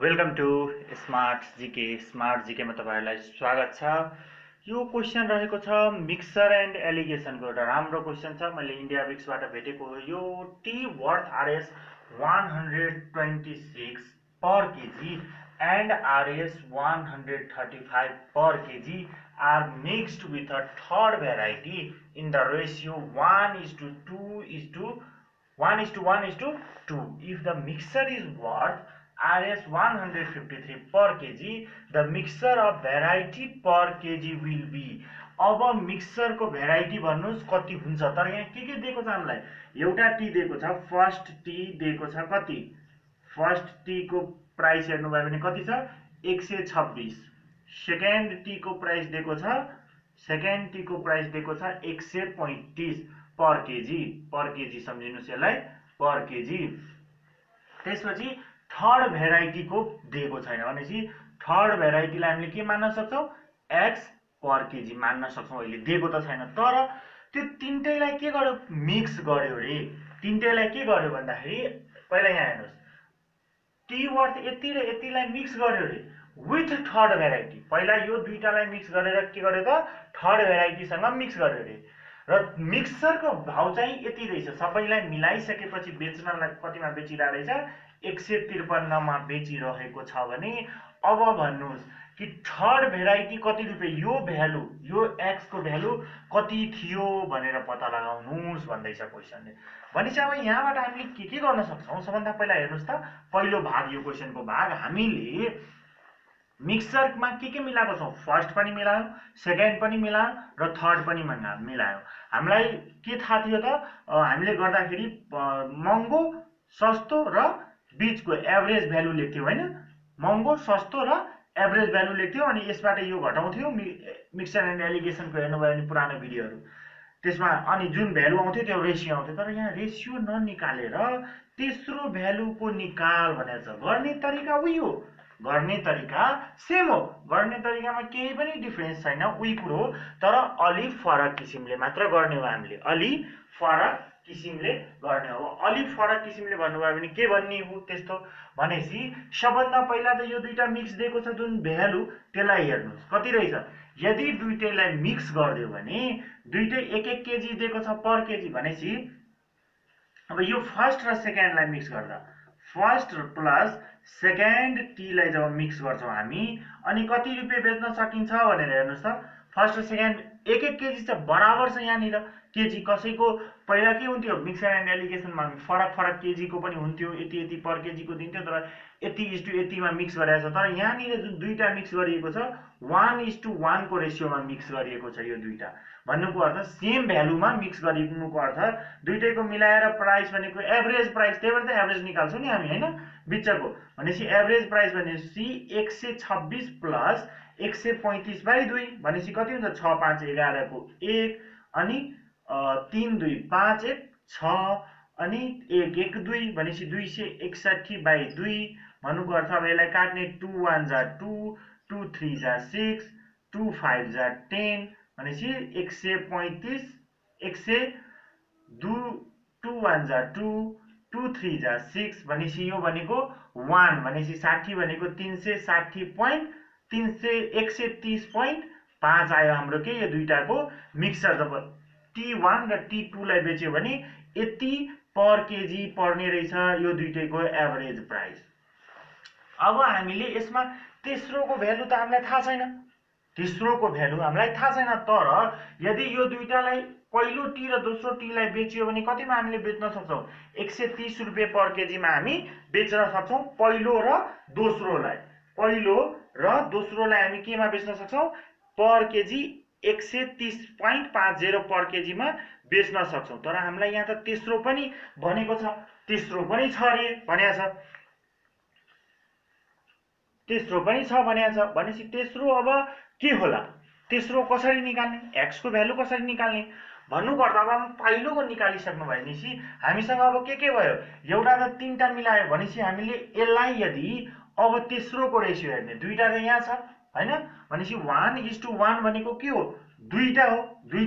Welcome to smart GK में तपाईहरुलाई स्वागत छ। यो क्वेशन रहेको छ मिक्सचर एन्ड एलिगेशन को एउटा राम्रो क्वेशन छ। मैले इन्डिया विक्सबाट भेटेको यो tea worth RS 126 per KG and RS 135 per KG are mixed with a third variety in the ratio 1:1:2 if the mixture is worth RS 153 per kg, the mixture of variety per kg will be। अब mixer को variety भन्नुस् कति हुन्छ। तर यहाँ के दिएको छ हामीलाई, एउटा टी दिएको छ, फर्स्ट टी दिएको छ कति, फर्स्ट टी को प्राइस हेर्नु भयो भने कति छ 126, सेकेन्ड टी को प्राइस दिएको छ, सेकेन्ड टी को प्राइस दिएको छ 135 पर केजी, पर केजी सम्झिनुस् यसलाई पर केजी। त्यसपछि थर्ड भेराइटी को दिएको छैन भनेपछि थर्ड भेराइटीलाई हामीले के मान्न सक्छौं x पर केजी मान्न सक्छौं। अहिले दिएको त छैन, तर त्यो तीनटैलाई के गर्यो मिक्स गर्यो रे। तीनटैलाई के गर्यो भन्दाखेरि पहिला यहाँ हेर्नुस्, टी वर्थ यति र यतिलाई मिक्स गर्यो रे विथ थर्ड भेराइटी। पहिला यो दुईटालाई मिक्स गरेर के गर्यो त थर्ड भेराइटीसँग मिक्स गर्यो रे। र मिक्सरको भाउ चाहिँ यति रहेछ, सबैलाई मिलाइसकेपछि बेच्नलाई कतिमा बेचिरहेको रहेछ 153 में बेचिरहेको छ भने अब भन्नुस् कि थर्ड भेराइटी कति रुपैयाँ, यो भ्यालु यो एक्स को भ्यालु कति थियो भनेर पत्ता लगाउनुस् भन्दै छ क्वेशनले। भनेपछि अब यहाँबाट हामीले के गर्न सक्छौं, सबभन्दा पहिला हेर्नुस् त पहिलो भाग, यो क्वेशनको भाग हामीले मिक्सर में के मिलाएको छौं, फर्स्ट पनि मिलायो, सेकेन्ड पनि मिलायो र थर्ड पनि मिलायो। हामीलाई के थाहा थियो त हामीले गर्दाखेरि महँगो सस्तो र बीच को एवरेज भ्यालु लेख्थ्यौं हैन, महँगो सस्तो र एवरेज भ्यालु लेख्थ्यौं अनि यसबाट यो घटाउँथ्यौं। मिक्सचर एन्ड एलिगेशन को हेर्नु भयो भने पुरानो भिडियोहरु त्यसमा अनि जुन भ्यालु आउँथ्यो त्यो रेशियो आउँथ्यो। तर यहाँ रेशियो ननिकालेर तेस्रो भ्यालु को निकाल भनेर छ। गर्ने तरिका उही हो, गर्ने तरिका सेम हो, गर्ने तरिकामा केही पनि डिफरेन्स छैन, उही कुरा हो, तर अलि फरक किसिमले मात्र गर्ने हो। हामीले अलि फरक किसिमले गर्ने हो। अलि फरक किसिमले भन्नुभयो भने के भन्ने हो त्यस्तो भनेसी सबभन्दा पहिला त यो दुईटा मिक्स दिएको छ जुन भ्यालु त्यसलाई हेर्नुस् कति रहेछ। यदि दुईटैलाई मिक्स गर्दियो भने दुईटै 1-1 केजी दिएको छ पर केजी भनेसी अब यो फर्स्ट र सेकेन्डलाई मिक्स गर्दा फर्स्ट प्लस सेकेन्ड टीलाई जब मिक्स गर्छौं हामी अनि कति रुपैयाँ बेच्न सकिन्छ भनेर हेर्नुस् त। फर्स्ट र सेकेन्ड 1-1 केजी चाहिँ बराबर छ। यहाँनिर केजी कसैको पहिला के हुन्थ्यो मिक्सर एन्ड एलिगेसनमा फरक फरक केजी को पनि हुन्थ्यो, यति यति पर केजी को दिन्थ्यो, तर यति इज टू यतिमा मिक्स गरेको छ। तर यहाँनिर जुन दुईटा मिक्स गरिएको छ 1:1 को रेसियोमा मिक्स गरिएको छ। यो दुईटा भन्नुको अर्थ सेम भ्यालुमा मिक्स गरिनुको अर्थ दुईटैको मिलाएर प्राइस भनेको एभरेज प्राइस, त्यही भएर त एभरेज निकाल्छौँ नि हामी हैन बिचको, भनेपछि एभरेज प्राइस भनेपछि 126 प्लस 135/2 भनेपछि कति हुन्छ 6×5=11 को 1 अनि 3×2=5=1=6 अनि 1×1=2 भनेपछि 261/2 भन्नुको अर्थ अब यसलाई काट्ने 2×1=2 2×3=6 2×5=10 भनेपछि 135 102 2×1=2 2×3=6 भनेपछि यो भनेको 1 भनेपछि 60 भनेको 130.5 आयो हाम्रो के यो दुईटाको मिक्सचर। जब T1 र T2 लाई बेच्यो भने यति पर केजी पर्ने रहेछ यो दुईटैको एभरेज प्राइस। अब हामीले यसमा तेस्रो को भ्यालु त हामीलाई थाहा छैन, तेस्रो को भ्यालु हामीलाई थाहा छैन, तर यदि यो दुईटालाई पहिलो टी र दोस्रो टीलाई बेच्यो भने कतिमा हामीले बेच्न सक्छौं 130 रुपैयाँ पर केजीमा हामी बेच्न सक्छौं। पहिलो र दोस्रोलाई हामी केमा बेच्न सक्छौं पर केजी 130.50 पर केजीमा बेच्न सक्छौं। तर हामीलाई यहाँ त तेस्रो पनि भनेको छ, तेस्रो पनि छ रे भनेको छ, तेस्रो पनि छ भनेको छ। भनेपछि तेस्रो अब के होला, तेस्रो कसरी निकाल्ने, x को भ्यालु कसरी निकाल्ने भन्नुको अर्थ अब हामी पहिलोको निकालिसक्नु भएपछि हामीसँग अब के भयो, एउटा त तीनटा मिलायो भनेपछि हामीले यसलाई यदि अब तेस्रो को रेशियो हेर्ने, दुईटा त यहाँ छ हैन भनेपछि 1:1 भनेको के हो दुईटा हो, दुई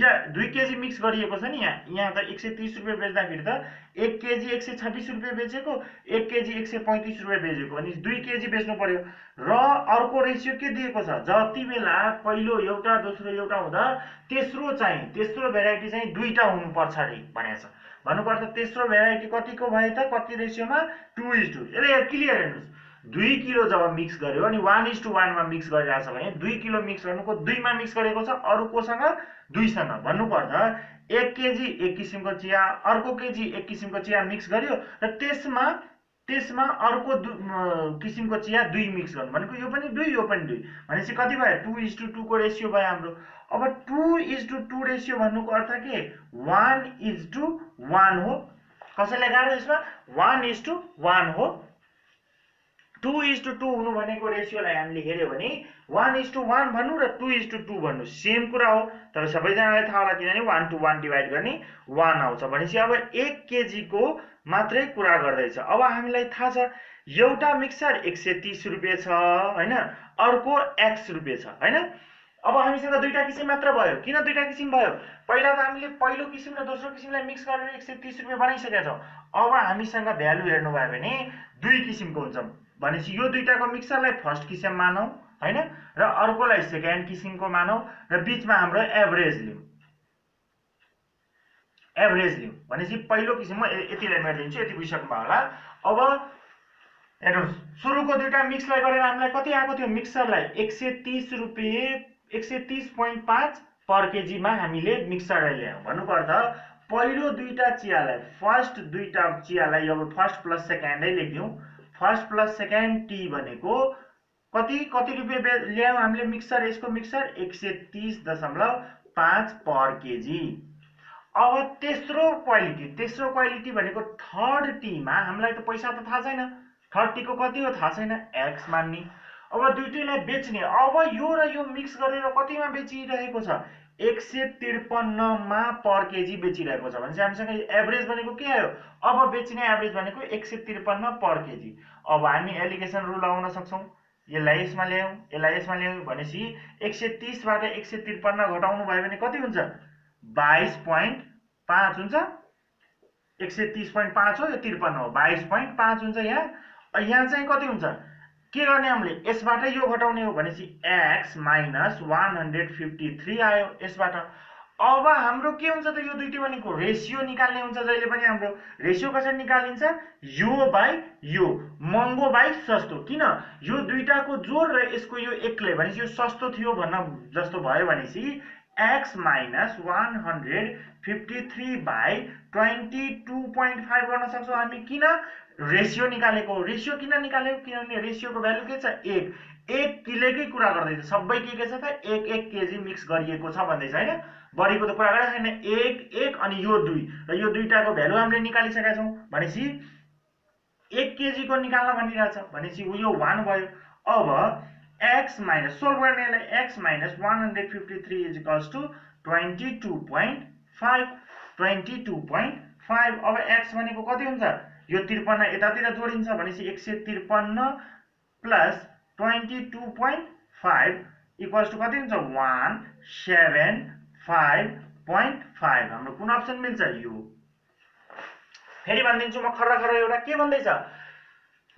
केजी मिक्स गरिएको छ नि। यहाँ त 130 रुपये बेच्दाखेरि त 1 केजी 126 रुपये बेचेको, 1 केजी 135 रुपये बेचेको, अनि 2 केजी बेच्नु पर्यो। र अर्को रेसियो के दिएको छ, जति बेला पहिलो एउटा दोस्रो एउटा हुँदा तेस्रो भेराइटी चाहिँ दुईटा हुनु पर्छ रे भनेको छ। भन्नुपर्छ तेस्रो भेराइटी कतिको भयो त, कति रेसियोमा 2:2। यसले क्लियर हेर्नुस्, 2 किलो जब मिक्स गर्यो अनि 1:1 मा मिक्स गरिरहेछ भने 2 किलो मिक्स गर्नुको 2 मा मिक्स गरेको छ अरु कोसँग 2 सँग। भन्नुपर्दा 1 केजी एक किसिमको चिया, अर्को केजी एक किसिमको चिया मिक्स गर्यो र त्यसमा अर्को किसिमको चिया 2 मिक्स गर्नु भनेको यो पनि 2 यो पनि 2 भनेपछि कति भयो, 2:2 को रेशियो भयो हाम्रो। अब 2:2 रेशियो भन्नुको अर्थ के, 1:1 हो। कसैले गाह्रो यसमा 1:1 हो। 2:2 हुनु भनेको रेसियोलाई हामीले हेर्यो भने 1:1 भन्नु र 2:2 भन्नु सेम कुरा हो। तब सबैजनालाई थाहा होला किनभने 1:1 डिवाइड गर्ने 1 आउँछ। भनेपछि अब 1 केजी को मात्रै कुरा गर्दैछ। अब हामीलाई थाहा छ एउटा मिक्सर 130 रुपैयाँ छ हैन, अर्को X रुपैयाँ छ हैन। अब हामीसँग दुईटा किसिम मात्र भयो। किन दुईटा किसिम भयो? पहिला त हामीले पहिलो किसिम र दोस्रो किसिमलाई मिक्स गरेर 130 रुपैयाँ बनाइसकेका छौँ। अब हामीसँग भ्यालु हेर्नु भयो भने दुई किसिमको हुन्छ। भनेपछि यो दुईटाको मिक्सरलाई फर्स्ट किसिम मानौ हैन, र अर्कोलाई सेकेन्ड किसिमको मानौ र बीचमा हाम्रो एभरेज लियौं। भनेपछि पहिलो किसिममा यतिलाई मेटिदिन्छु, यति भइसक्यो होला। अब हेर्नुस्, सुरुको दुईटा मिक्सलाई गरेर हामीलाई कति आएको थियो? मिक्सरलाई 130 रुपैयाँ 130.5 पर केजीमा हामीले मिक्सरलाई ल्यायौं। भन्नुपर्दा पहिलो दुईटा चियालाई, फर्स्ट दुईटा चियालाई अब फर्स्ट प्लस सेकेन्डै लेखिदियौं। फर्स्ट प्लस सेकेन्ड टी भनेको कति रुपैयाँ ल्यायौँ हामीले मिक्सर? यसको मिक्सर 130.5 पर केजी। अब तेस्रो क्वालिटी भनेको थर्ड टीमा हामीलाई त पैसा त थाहा छैन, थर्ड टीको कति हो थाहा छैन, एक्स मान्ने। अब दुईटैलाई बेच्ने। अब यो र यो मिक्स गरेर कतिमा बेचिरहेको छ? 153 मा पर केजी बेचिरहेको छ। भनेपछि हामीसँग एभरेज भनेको के आयो? अब बेच्ने एभरेज भनेको 153 पर केजी। अब हामी एलिगेसन रुल लगाउन सक्छौँ, यसलाई यसमा ल्यायौँ, यसलाई यसमा ल्यायौँ। भनेपछि 130बाट 153 घटाउनु भयो भने कति हुन्छ? 22.5 हुन्छ। 130.5 हो, यो 53 हो, 22.5 हुन्छ। यहाँ चाहिँ कति हुन्छ? के गर्ने हामीले? यसबाट यो घटाउने हो। भनेपछि x माइनस 153 आयो यसबाट। अब हाम्रो के हुन्छ त? यो दुईटी भनेको रेसियो निकाल्ने हुन्छ। जहिले पनि हाम्रो रेसियो कसरी निकालिन्छ? यो बाई यो, महँगो बाई सस्तो। किन? यो दुईटाको जोड र यसको यो एक्लै। भनेपछि यो सस्तो थियो भन्न जस्तो भयो। भनेपछि x माइनस 153 बाई 22.5 गर्न सक्छौँ हामी। किन? रेशियो निकालेको। रेशियो किन निकालेको? किनभने रेशियोको भ्यालु के छ? 1 किलोकै कुरा गर्दैछ। सबै के छ त? 1 केजी मिक्स गरिएको छ भन्दैछ हैन, बढीको त कुरा गरेको छैन। 1 अनि यो 2 र यो दुईटाको भ्यालु हामीले निकालिसकेका छौँ। भनेपछि 1 केजी को निकाल्न भनिरहेछ। भनेपछि यो 1 भयो। अब x - सोल्भ गर्नेलाई x - 153 = 22.5। अब x भनेको कति हुन्छ? यो 53 यतातिर जोडिन्छ। भनेपछि 153 + 22.5 = कति हुन्छ? 175.5। हाम्रो कुन अप्सन मिल्छ? यो। फेरि भन्दिन्छु म खर्रा एउटा के भन्दैछ,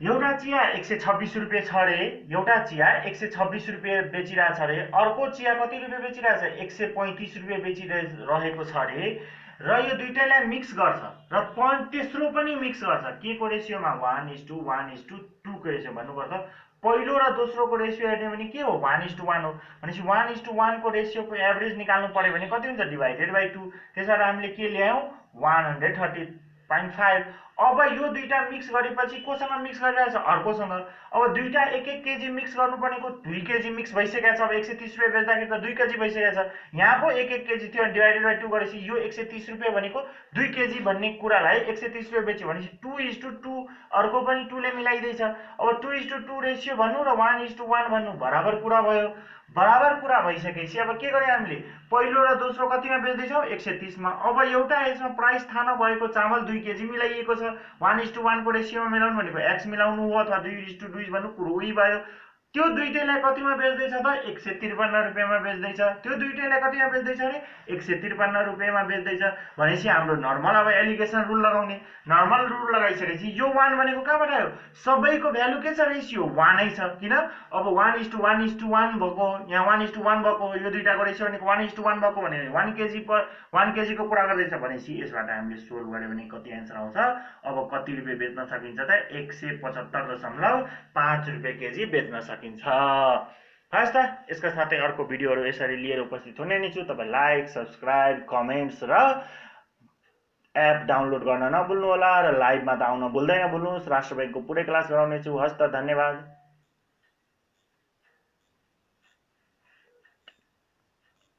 एउटा चिया 126 रुपैयाँ छ रे, एउटा चिया 126 रुपैयाँ बेचिरहेछ रे, अर्को चिया कति रुपैयाँ बेचिरहेछ? 135 रुपैयाँ बेचिरहेको छ रे। र यो दुईटैलाई मिक्स गर्छ र तेस्रो पनि मिक्स गर्छ। के को रेशियोमा? 1:1:2 को रेशियो। भन्नुपर्दा पहिलो र दोस्रोको रेशियो हेर्ने भने के हो? 1:1 हो। भनेपछि 1:1 को रेशियोको एभरेज निकाल्नु पर्यो भने कति हुन्छ? Divided by 2। त्यसबाट हामीले के ल्यायौँ? 130.5। अब यो दुईटा मिक्स गरेपछि कोसँग मिक्स गरिरहेछ? अर्कोसँग। अब दुईटा 1 केजी मिक्स गर्नु पर्नेको 2 केजी मिक्स भइसकेको छ। अब 130 रुपैयाँ बेच्दाखेरि त 2 केजी भइसकेको छ। यहाँ पो 1 केजी थियो, डिवाइडेड बाई 2 गरेपछि यो 130 रुपैयाँ भनेको 2 केजी भन्ने कुरालाई 130 रुपैयाँ बेच्यो। भनेपछि 2:2, अर्को पनि 2 ले मिलाइदैछ। अब 2:2 रेसियो भन्नु र 1:1 भन्नु बराबर कुरा भयो। बराबर कुरा भइसकेपछि अब के गर्यौँ हामीले? पहिलो र दोस्रो कतिमा बेच्दैछौँ? 130 मा। अब एउटा यसमा प्राइस थाहा नभएको चामल 2 केजी मिलाइएको छ। 1:1 को रेसियोमा मिलाउनु भनेको x मिलाउनु हो अथवा 2:2 भन्नु कुरो उही भयो। त्यो दुईटैलाई कतिमा बेच्दैछ त 153 रुपैयाँमा बेच्दैछ। त्यो दुईटैलाई कतिमा बेच्दैछ भने 153 रुपैयाँमा बेच्दैछ भनेपछि हाम्रो नर्मल अब एलिगेसन रुल लगाउने। नर्मल रुल लगाइसकेपछि यो 1 भनेको कहाँबाट आयो? सबैको भ्यालु के छ रेशियो 1 नै छ किन? अब 1:1:1 भएको यहाँ 1:1 भएको यो दुईटाको रेशियो भनेको 1:1 भएको भने 1 केजी पर 1 केजी को कुरा गर्दैछ भनेपछि यसबाट हामीले सोल्भ गरे भने कति आन्सर आउँछ? अब कति रुपैयाँ बेच्न सकिन्छ त 175.5 रुपैयाँ केजी बेच्न सकिन्छ। हस् त यसका साथै अर्को भिडियोहरु यसरी लिएर उपस्थित हुने नै छु। तपाई लाइक, सब्स्क्राइब, कमेन्ट्स र एप डाउनलोड गर्न नभुल्नु होला र लाइभमा त आउन भुल्दैन भुल्नुस्। राष्ट्र बैंकको पुरै क्लास गराउने छु। हस् त धन्यवाद।